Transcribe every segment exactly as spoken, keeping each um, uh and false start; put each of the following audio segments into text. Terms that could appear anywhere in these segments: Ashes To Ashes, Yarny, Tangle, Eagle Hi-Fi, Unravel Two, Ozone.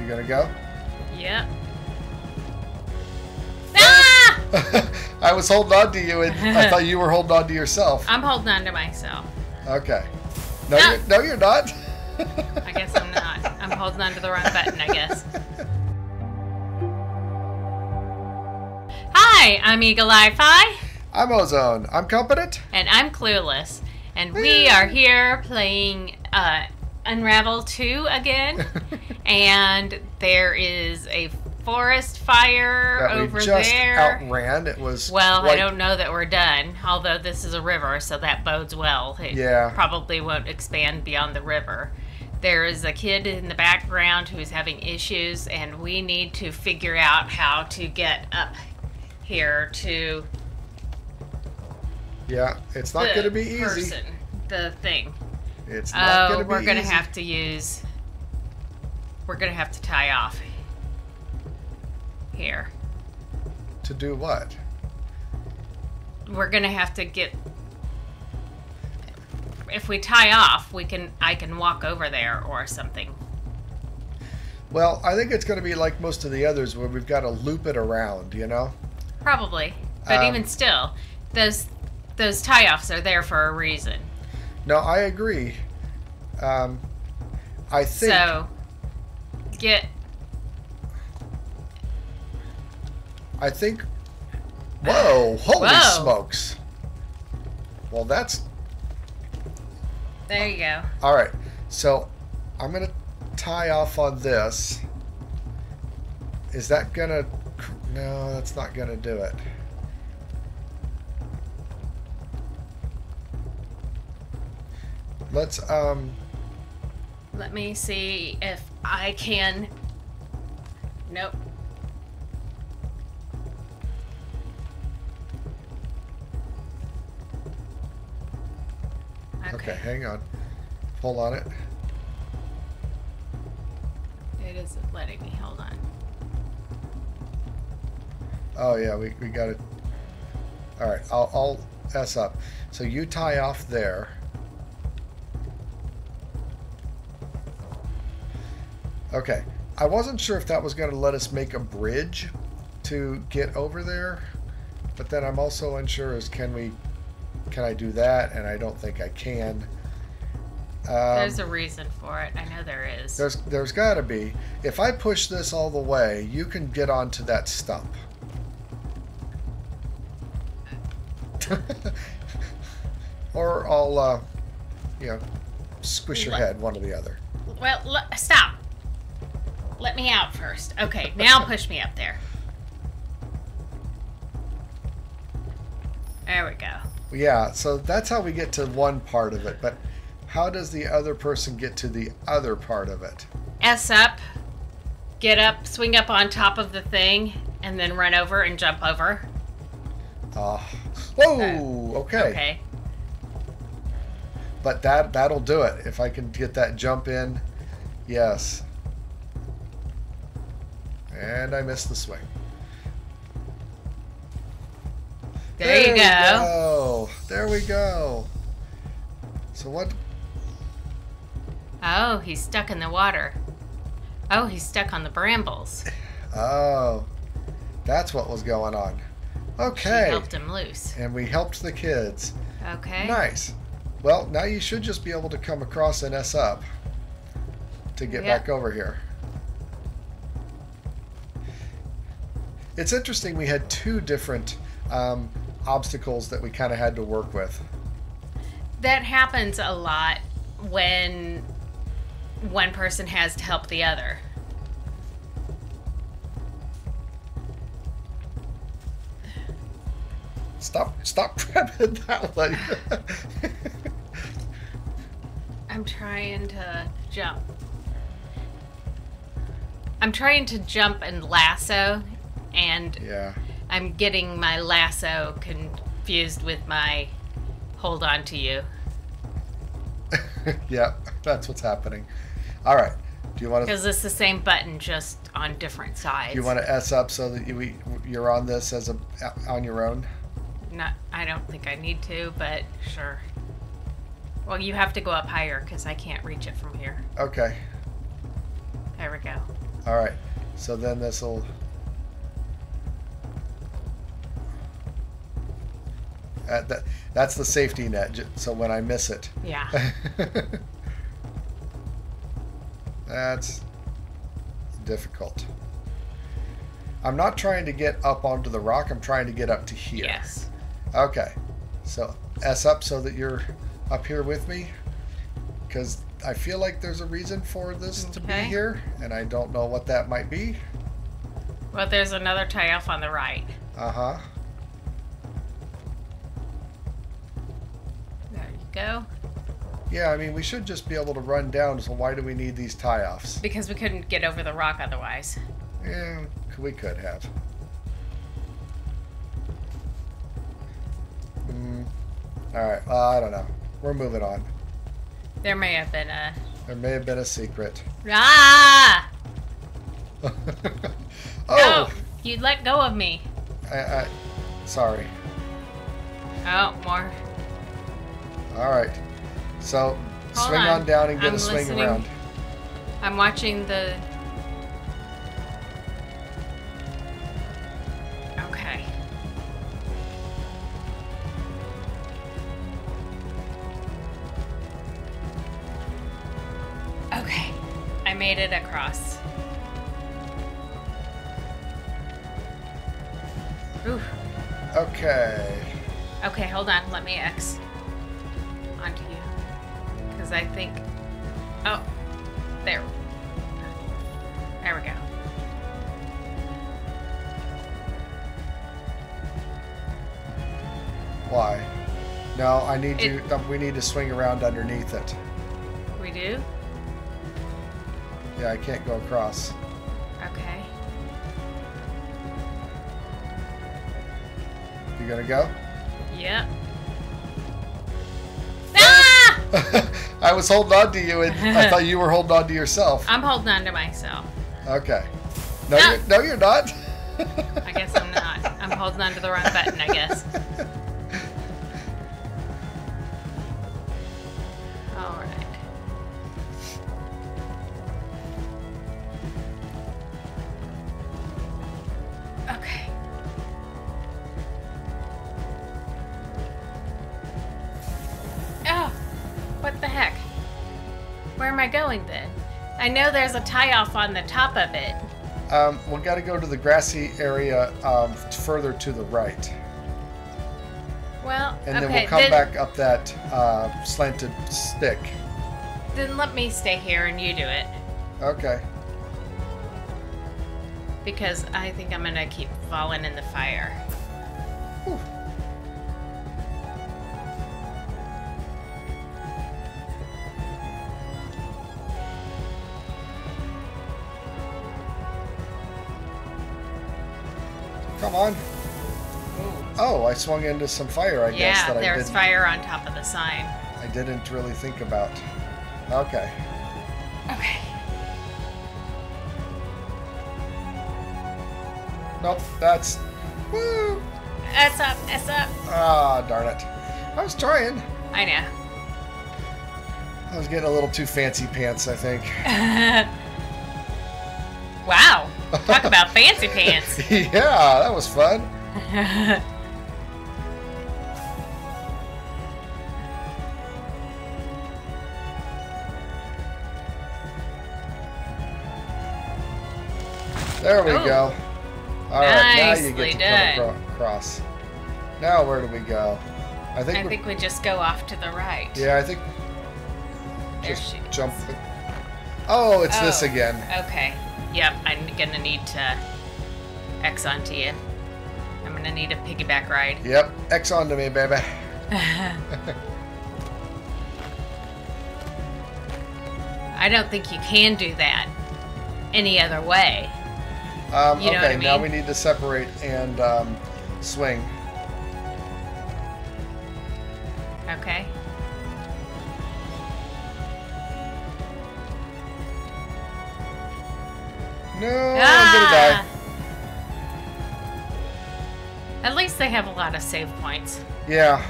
You gonna go? Yeah. Ah! I was holding on to you, and I thought you were holding on to yourself. I'm holding on to myself. Okay. No, no, you're, no, you're not. I guess I'm not. I'm holding on to the wrong button, I guess. Hi, I'm Eagle Hi-Fi. I'm Ozone. I'm competent. And I'm clueless. And we are here playing uh, Unravel Two again. And there is a forest fire that over we just there. Outran. It was well. Quite... I don't know that we're done. Although this is a river, so that bodes well. It yeah. Probably won't expand beyond the river. There is a kid in the background who's having issues, and we need to figure out how to get up here to. Yeah, it's not going to be easy. Person, the thing. It's not oh, going to be we're gonna easy. We're going to have to use. We're going to have to tie off. Here. To do what? We're gonna have to get. If we tie off, we can. I can walk over there or something. Well, I think it's gonna be like most of the others, where we've got to loop it around. You know. Probably, but um, even still, those those tie-offs are there for a reason. No, I agree. Um, I think. So. Get. I think. Whoa! Holy whoa. Smokes! Well, that's. There you go. All right, so I'm gonna tie off on this. Is that gonna? No, that's not gonna do it. Let's um. Let me see if I can. Nope. Okay, hang on. Hold on it. It isn't letting me. Hold on. Oh, yeah, we, we got it. All right, I'll, I'll S up. So you tie off there. Okay, I wasn't sure if that was going to let us make a bridge to get over there, but then I'm also unsure as can we... Can I do that? And I don't think I can. Um, there's a reason for it. I know there is. There's there's got to be. If I push this all the way, you can get onto that stump. Or I'll, uh, you know, squish your let, head, one or the other. Well, l stop. Let me out first. Okay, now push me up there. There we go. Yeah, so that's how we get to one part of it, but how does the other person get to the other part of it? S up, get up, swing up on top of the thing, and then run over and jump over. Uh, whoa, okay. Okay. But that, that'll do it. If I can get that jump in, yes. And I missed the swing. There, there you go. go. There we go. So what? Oh, he's stuck in the water. Oh, he's stuck on the brambles. Oh, that's what was going on. Okay. She helped him loose. And we helped the kids. Okay. Nice. Well, now you should just be able to come across and S up to get yep. back over here. It's interesting we had two different... Um, obstacles that we kind of had to work with. That happens a lot when one person has to help the other. Stop, stop grabbing that one. I'm trying to jump. I'm trying to jump and lasso and... Yeah. I'm getting my lasso confused with my hold on to you. Yeah, that's what's happening. All right. Do you want to... Because it's the same button, just on different sides. Do you want to S up so that you, you're on this as a on your own? Not, I don't think I need to, but sure. Well, you have to go up higher because I can't reach it from here. Okay. There we go. Alright, so then this'll... Uh, that, that's the safety net, so when I miss it. Yeah. That's difficult. I'm not trying to get up onto the rock. I'm trying to get up to here. Yes. Okay. So S up so that you're up here with me. Because I feel like there's a reason for this okay. to be here. And I don't know what that might be. Well, there's another tie off on the right. Uh-huh. There you go. Yeah, I mean, we should just be able to run down. So why do we need these tie offs? Because we couldn't get over the rock otherwise. Yeah, we could have. Mm. All right. Uh, I don't know. We're moving on. There may have been a... There may have been a secret. Ah! Oh! No! You let go of me. I, I... Sorry. Oh, more. All right. So, Hold swing on. on down and get I'm a swing listening. around. I'm watching the... Okay. Okay. I made it across. Ooh. Okay. Okay, hold on. Let me X onto you. Because I think... Oh. There. There we go. Why? No, I need it, you. We need to swing around underneath it. We do? Yeah, I can't go across. Okay. You gonna go? Yep. Ah! I was holding on to you, and I thought you were holding on to yourself. I'm holding on to myself. Okay. No, no, you're, no, you're not. I guess I'm not. I'm holding on to the wrong button, I guess. I know there's a tie-off on the top of it. Um, we've got to go to the grassy area um, further to the right. Well, and okay, then we'll come then, back up that uh, slanted stick. Then let me stay here and you do it. Okay. Because I think I'm going to keep falling in the fire. Whew. Come on. Ooh. Oh, I swung into some fire, I yeah, guess. Yeah, there was fire on top of the sign. I didn't really think about. Okay. Okay. Nope, that's... Woo! That's up, that's up. Ah, darn it. I was trying. I know. I was getting a little too fancy pants, I think. Wow. Talk about fancy pants. Yeah, that was fun. There we Ooh. go. All right, now you get to done. come across. Now where do we go? I think I think we just go off to the right. Yeah, I think there just she jump. Is. Oh, it's oh, this again. Okay. Yep, I'm going to need to X onto you. I'm going to need a piggyback ride. Yep, X onto me, baby. I don't think you can do that any other way. Um, you know okay, what I mean? Now we need to separate and um, swing. Okay. No, ah! I'm gonna die. At least they have a lot of save points. Yeah,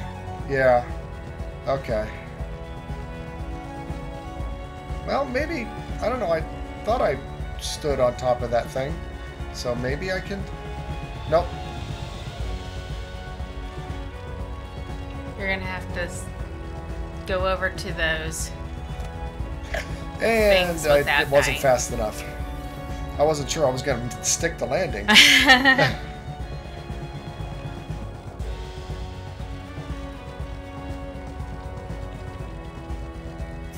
yeah. Okay. Well, maybe, I don't know, I thought I stood on top of that thing. So maybe I can... Nope. You're going to have to go over to those and things with I, it wasn't guy. fast enough. I wasn't sure I was going to stick the landing.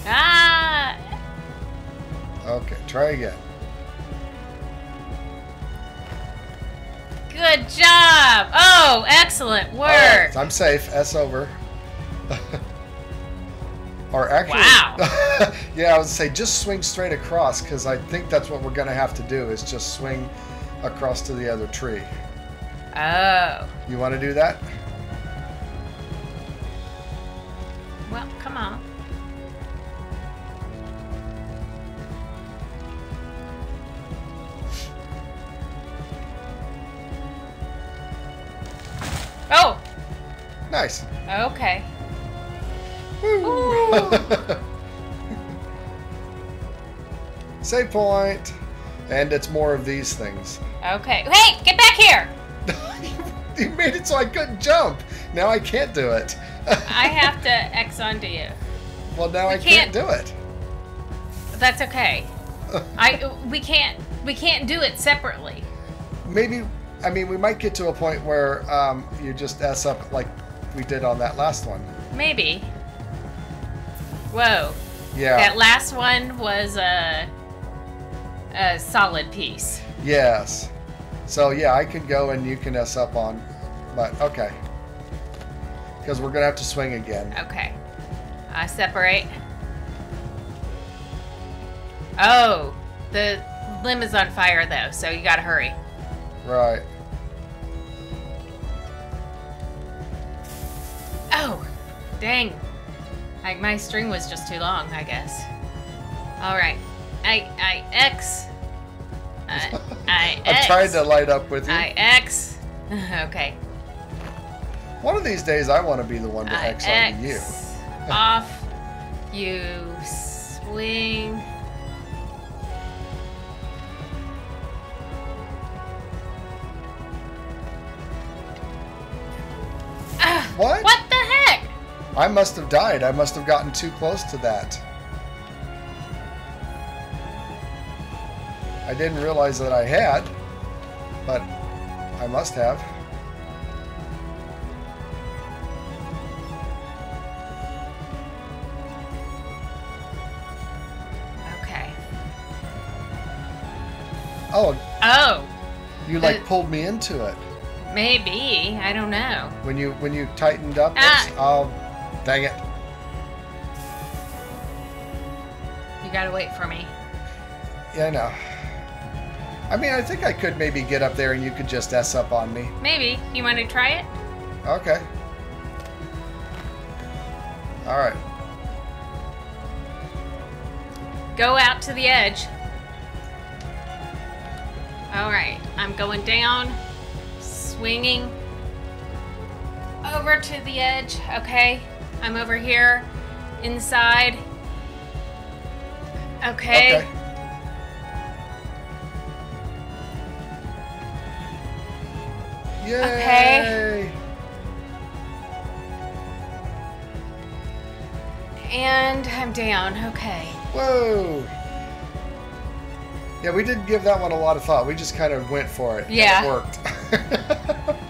Ah! Okay, try again. Good job! Oh, excellent work! Right, I'm safe. S over. Or actually, wow. Yeah, I would say just swing straight across, because I think that's what we're going to have to do, is just swing across to the other tree. Oh. You want to do that? Well, come on. Oh! Nice. Okay. Woo. Save point. And it's more of these things. Okay. Hey, get back here! You made it so I couldn't jump. Now I can't do it. I have to X onto you. Well, now we I can't, can't do it. That's okay. I we can't we can't do it separately. Maybe I mean we might get to a point where um, you just S up like we did on that last one. Maybe. Whoa. Yeah. That last one was a, a solid piece. Yes. So, yeah, I could go and you can S up on, but okay. Because we're going to have to swing again. Okay. I separate. Oh, the limb is on fire, though, so you got to hurry. Right. Oh, dang. Like, my string was just too long, I guess. All right. I, I, X. I, I, X. I tried to light up with you. I, X. Okay. One of these days, I want to be the one to I X, X on you. Off. You swing. What? What? I must have died. I must have gotten too close to that. I didn't realize that I had, but I must have. Okay. Oh. Oh. You like uh, pulled me into it. Maybe. I don't know. When you when you tightened up, ah. Oops, I'll. Dang it. You gotta wait for me. Yeah, I know. I mean, I think I could maybe get up there and you could just S up on me. Maybe. You want to try it? Okay. Alright. Go out to the edge. Alright. I'm going down. Swinging. Over to the edge. Okay. I'm over here, inside. Okay. Okay. Yay! Okay. And I'm down. Okay. Whoa! Yeah, we didn't give that one a lot of thought. We just kind of went for it. Yeah. And it worked.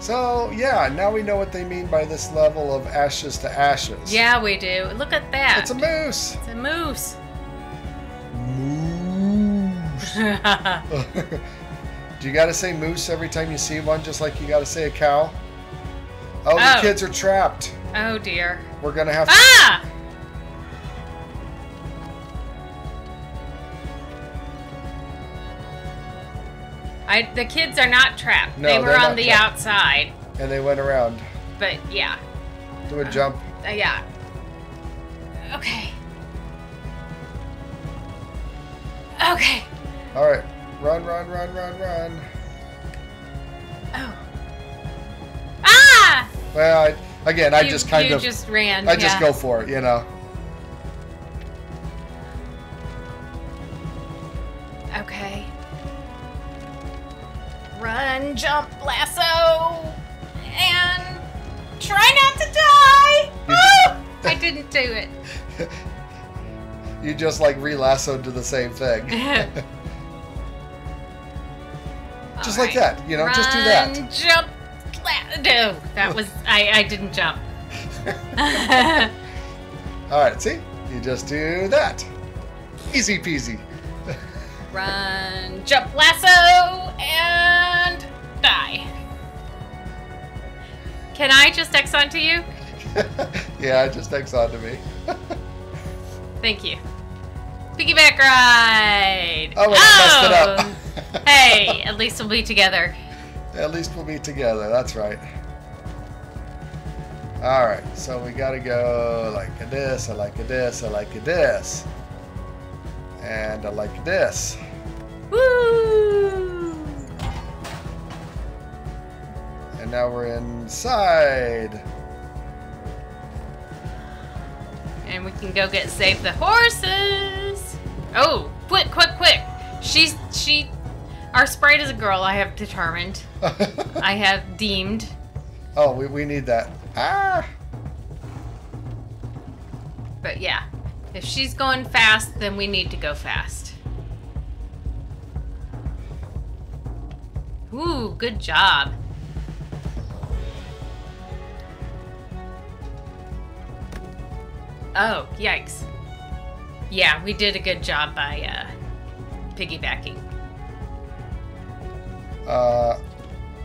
So, yeah, now we know what they mean by this level of ashes to ashes. Yeah, we do. Look at that. It's a moose. It's a moose. Moose. Do you got to say moose every time you see one, just like you got to say a cow? Oh, oh, the kids are trapped. Oh, dear. We're going to have to... Ah! I, the kids are not trapped. No, they were on the trapped. outside. And they went around. But, yeah. Do a uh, jump. Uh, yeah. Okay. Okay. All right. Run, run, run, run, run. Oh. Ah! Well, I, again, you, I just kind you of... You just ran. I yeah. just go for it, you know. Okay. Run, jump, lasso, and try not to die! Oh! I didn't do it. You just like re-lassoed to the same thing. Just right. Like that, you know, run, just do that. Jump, no, that was, I, I didn't jump. All right, see, you just do that. Easy peasy. Run, jump, lasso, and die. Can I just X onto you? Yeah, just X onto me. Thank you. Piggyback ride. Oh, well, I oh! messed it up. Hey, at least we'll be together. At least we'll be together. That's right. All right, so we gotta go like a this, I like a this, I like a this, and I like this. Woo! And now we're inside. And we can go get Save the Horses. Oh, quick, quick, quick. She's, she, our sprite is a girl, I have determined. I have deemed. Oh, we, we need that. Ah. But yeah, if she's going fast, then we need to go fast. Ooh, good job. Oh, yikes. Yeah, we did a good job by uh, piggybacking. Uh,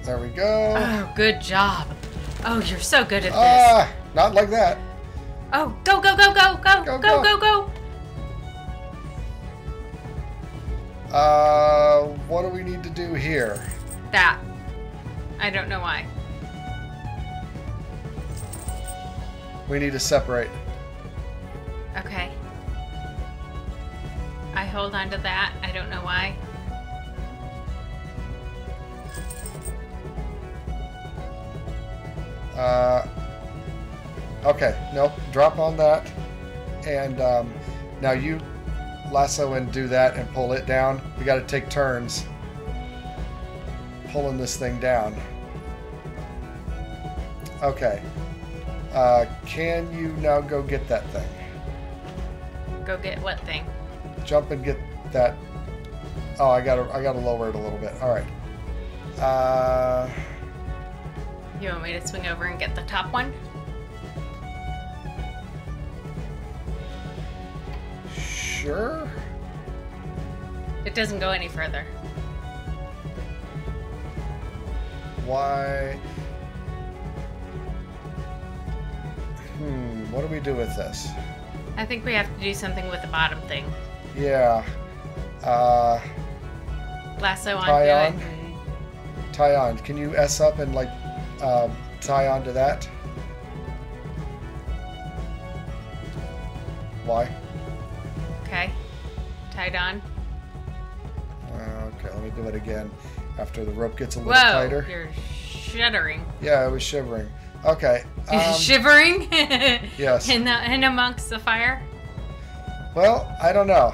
there we go. Oh, good job. Oh, you're so good at this. Ah, uh, not like that. Oh, go, go, go, go, go, go, go, go, go. Uh, what do we need to do here? That. I don't know why. We need to separate. Okay. I hold on to that. I don't know why. Uh, okay. No, drop on that. And um, now you lasso and do that and pull it down. We got to take turns pulling this thing down. Okay. Uh, can you now go get that thing? Go get what thing? Jump and get that. Oh, I gotta, I gotta lower it a little bit. All right. Uh, you want me to swing over and get the top one? Sure. It doesn't go any further. Why? Hmm. What do we do with this? I think we have to do something with the bottom thing. Yeah. Uh, Lasso onto it. And... tie on. Can you S up and like uh, tie onto that? Why? Okay. Tied on. Uh, okay, let me do it again. After the rope gets a little Whoa, tighter. Whoa, you're shuddering. Yeah, I was shivering. Okay. Um, shivering? Yes. In, the, in amongst the fire? Well, I don't know.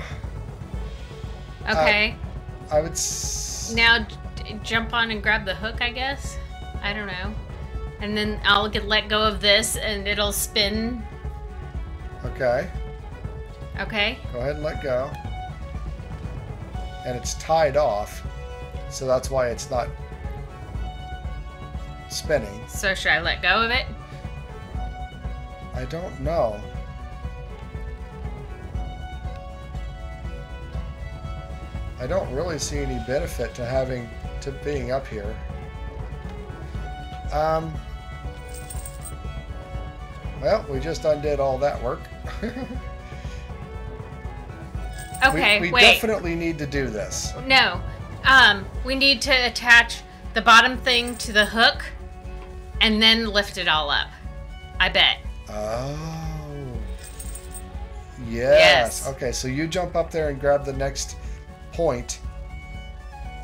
Okay. Uh, I would... S now j jump on and grab the hook, I guess? I don't know. And then I'll get let go of this and it'll spin. Okay. Okay. Go ahead and let go. And it's tied off, so that's why it's not... spinning. So should I let go of it? I don't know. I don't really see any benefit to having to being up here. Um. Well, we just undid all that work. Okay. We, we wait. definitely need to do this. No. Um. We need to attach the bottom thing to the hook. And then lift it all up. I bet. Oh. Yes. yes. Okay, so you jump up there and grab the next point.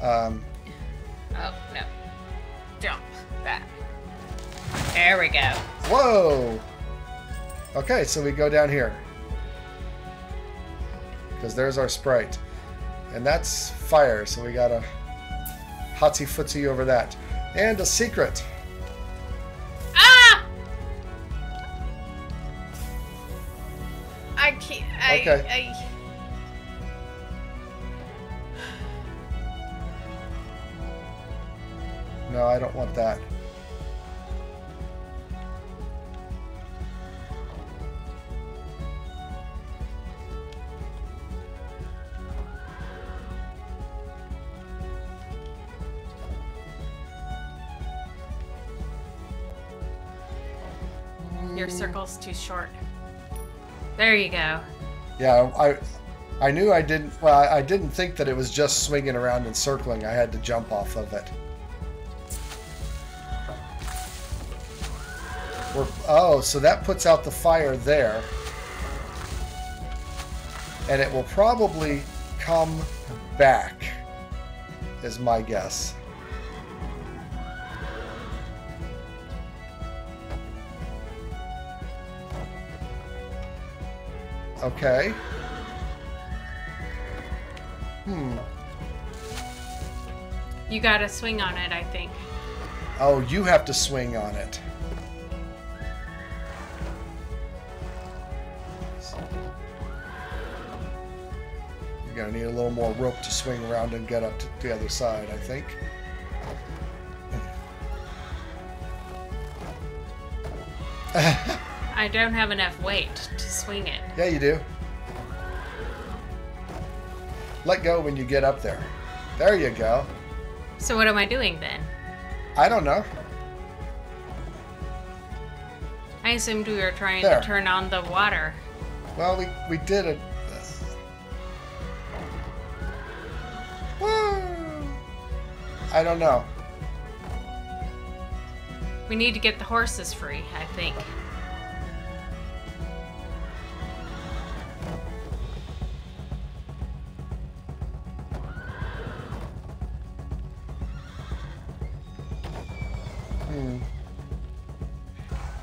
Um, oh, no. Jump. That. There we go. Whoa. Okay, so we go down here. Because there's our sprite. And that's fire, so we got a hotsy footsie over that. And a secret. Ah! I can't. I, okay. I... No, I don't want that. Your circle's too short. There you go. Yeah, I, I knew I didn't. Well, I didn't think that it was just swinging around and circling. I had to jump off of it. We're, oh, so that puts out the fire there, and it will probably come back, is my guess. Okay. Hmm. You gotta swing on it, I think. Oh, you have to swing on it. You're gonna need a little more rope to swing around and get up to the other side, I think. I don't have enough weight to swing it. Yeah, you do. Let go when you get up there. There you go. So what am I doing then? I don't know. I assumed we were trying there. to turn on the water. Well, we, we did it. Woo! I don't know. We need to get the horses free, I think.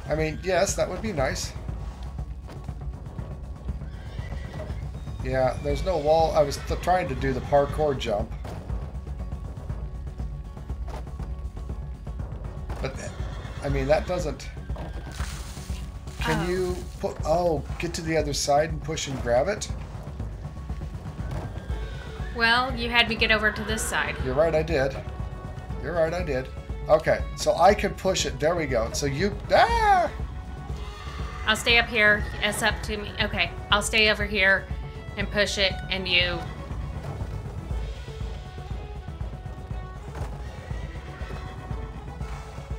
I mean, yes, that would be nice. Yeah, there's no wall. I was trying to do the parkour jump. But, I mean, that doesn't... Can oh. you... put? Oh, get to the other side and push and grab it? Well, you had me get over to this side. You're right, I did. You're right, I did. Okay, so I can push it. There we go. So you... Ah! I'll stay up here. It's up to me. Okay, I'll stay over here and push it, and you...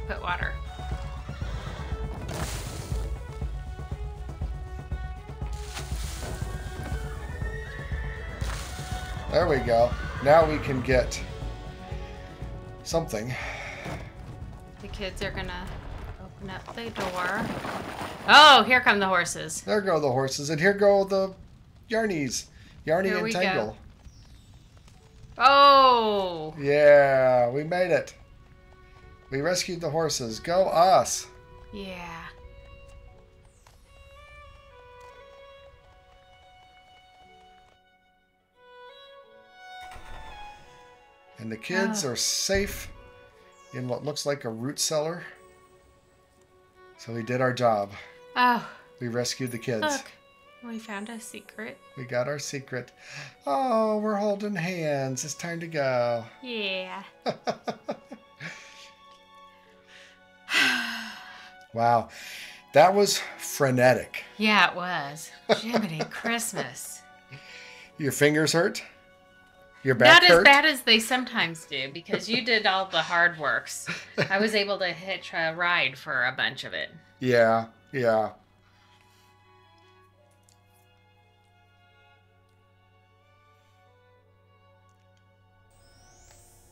put water. There we go. Now we can get something. The kids are gonna open up the door. Oh, here come the horses. There go the horses, and here go the Yarnies. Yarny and Tangle. Go. Oh! Yeah, we made it. We rescued the horses. Go us! Yeah. And the kids oh. are safe in what looks like a root cellar. So we did our job. Oh. We rescued the kids. Look, we found a secret. We got our secret. Oh, we're holding hands. It's time to go. Yeah. Wow. That was frenetic. Yeah, it was. Jiminy Christmas. Your fingers hurt? Your back Not hurt? as bad as they sometimes do, because you did all the hard works. I was able to hitch a ride for a bunch of it. Yeah, yeah.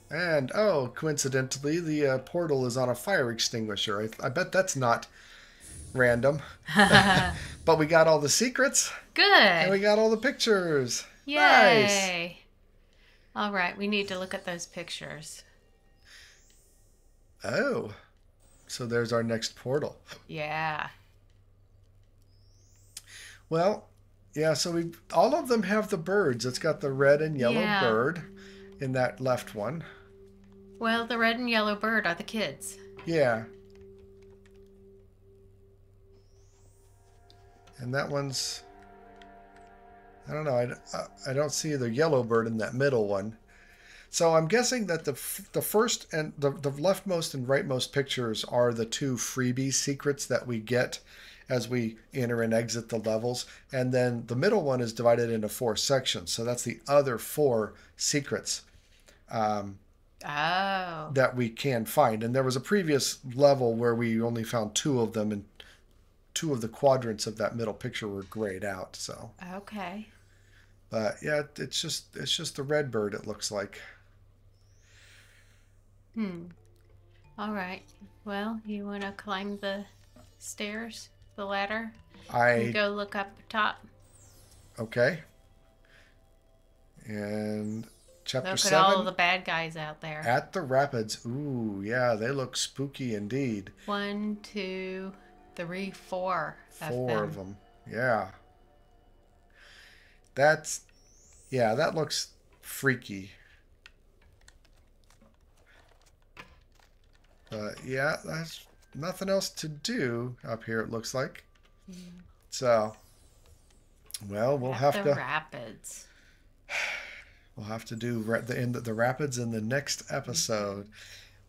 And, oh, coincidentally, the uh, portal is on a fire extinguisher. I, I bet that's not random. But we got all the secrets. Good. And we got all the pictures. Yay. Nice. All right, we need to look at those pictures. Oh, so there's our next portal. Yeah. Well, Yeah, so we all of them have the birds. It's got the red and yellow yeah. bird in that left one. Well, the red and yellow bird are the kids. Yeah. And that one's, I don't know, I, I don't see the yellow bird in that middle one. So I'm guessing that the the first and the, the leftmost and rightmost pictures are the two freebie secrets that we get as we enter and exit the levels. And then the middle one is divided into four sections. So that's the other four secrets um, oh. that we can find. And there was a previous level where we only found two of them, and two of the quadrants of that middle picture were grayed out. So okay. But yeah, it's just it's just the red bird, it looks like. Hmm. All right. Well, you want to climb the stairs, the ladder? I... And go look up top. Okay. And chapter look seven. Look at all the bad guys out there. At the rapids. Ooh, yeah, they look spooky indeed. One, two, three, four. Four of them. Of them. Yeah. That's... Yeah, that looks freaky. Uh, yeah, that's nothing else to do up here, it looks like. Mm. So, well, we'll have to... rapids. We'll have to do the end of the rapids in the next episode. Mm-hmm.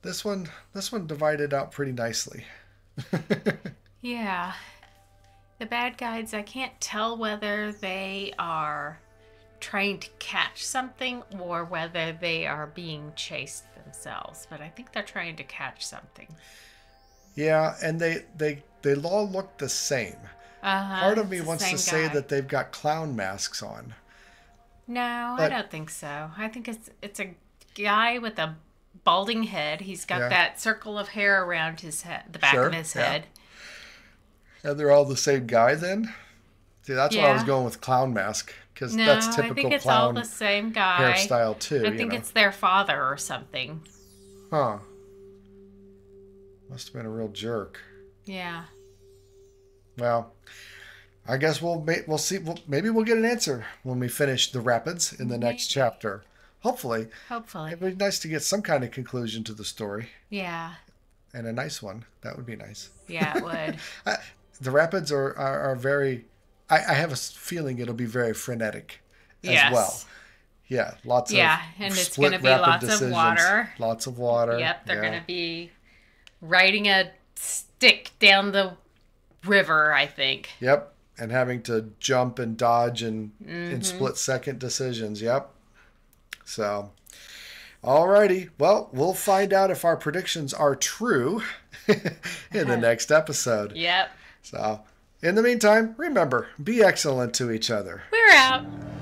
This one, this one divided out pretty nicely. Yeah. The bad guys, I can't tell whether they are trying to catch something or whether they are being chased themselves, but I think they're trying to catch something. Yeah, and they they they all look the same. Uh-huh, part of me wants to say that they've got clown masks on. No, but, I don't think so. I think it's it's a guy with a balding head. He's got yeah. that circle of hair around his head, the back sure, of his yeah. head. And they're all the same guy then? See, that's yeah. why I was going with clown mask. Because no, that's typical I think it's clown all the same guy. Hairstyle too. I think you know. It's their father or something. Huh. Must have been a real jerk. Yeah. Well, I guess we'll we'll see. We'll, maybe we'll get an answer when we finish the rapids in the maybe. next chapter. Hopefully. Hopefully. It'd be nice to get some kind of conclusion to the story. Yeah. And a nice one. That would be nice. Yeah, it would. I, the rapids are are, are very. I, I have a feeling it'll be very frenetic as yes. well. Yeah, lots yeah, of Yeah, and it's going to be lots decisions. of water. Lots of water. Yep, they're yeah. going to be riding a stick down the river, I think. Yep, and having to jump and dodge and, mm-hmm. and split-second decisions. Yep. So, all righty. Well, we'll find out if our predictions are true in the next episode. Yep. So... In the meantime, remember, be excellent to each other. We're out.